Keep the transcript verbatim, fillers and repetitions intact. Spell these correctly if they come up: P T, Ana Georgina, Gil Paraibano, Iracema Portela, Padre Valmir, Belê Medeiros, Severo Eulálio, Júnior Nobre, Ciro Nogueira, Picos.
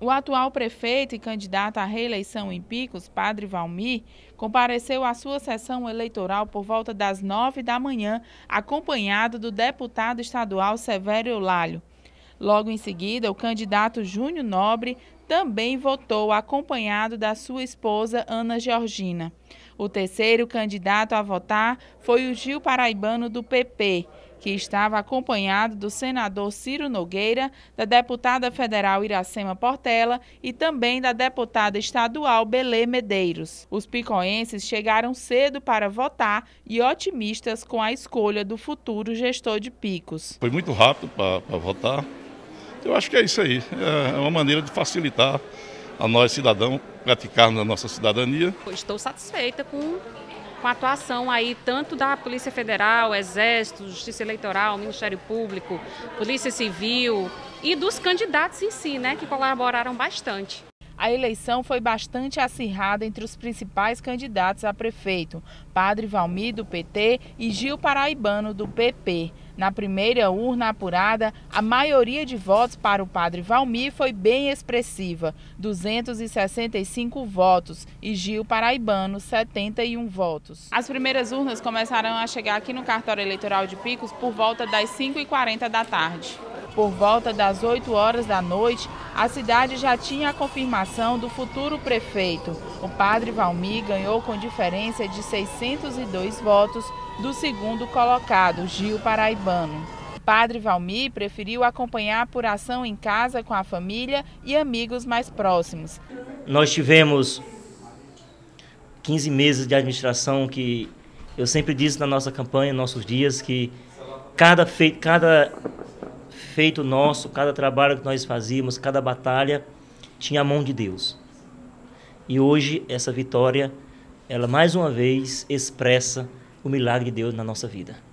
O atual prefeito e candidato à reeleição em Picos, Padre Valmir, compareceu à sua sessão eleitoral por volta das nove da manhã, acompanhado do deputado estadual Severo Eulálio. Logo em seguida, o candidato Júnior Nobre também votou acompanhado da sua esposa Ana Georgina. O terceiro candidato a votar foi o Gil Paraibano do P P, que estava acompanhado do senador Ciro Nogueira, da deputada federal Iracema Portela e também da deputada estadual Belê Medeiros. Os picoenses chegaram cedo para votar e otimistas com a escolha do futuro gestor de Picos. Foi muito rápido para votar. Eu acho que é isso aí, é uma maneira de facilitar a nós, cidadãos, praticarmos a nossa cidadania. Estou satisfeita com... com a atuação aí tanto da Polícia Federal, Exército, Justiça Eleitoral, Ministério Público, Polícia Civil e dos candidatos em si, né, que colaboraram bastante. A eleição foi bastante acirrada entre os principais candidatos a prefeito, Padre Valmir, do P T, e Gil Paraibano, do P P. Na primeira urna apurada, a maioria de votos para o Padre Valmir foi bem expressiva, duzentos e sessenta e cinco votos, e Gil Paraibano, setenta e um votos. As primeiras urnas começarão a chegar aqui no cartório eleitoral de Picos por volta das cinco e quarenta da tarde. Por volta das oito horas da noite, a cidade já tinha a confirmação do futuro prefeito. O Padre Valmir ganhou com diferença de seiscentos e dois votos do segundo colocado, Gil Paraibano. O Padre Valmir preferiu acompanhar a apuração em casa com a família e amigos mais próximos. Nós tivemos quinze meses de administração que eu sempre disse na nossa campanha, nossos dias, que cada feito, cada feito nosso, cada trabalho que nós fazíamos, cada batalha, tinha a mão de Deus. E hoje, essa vitória, ela mais uma vez expressa o milagre de Deus na nossa vida.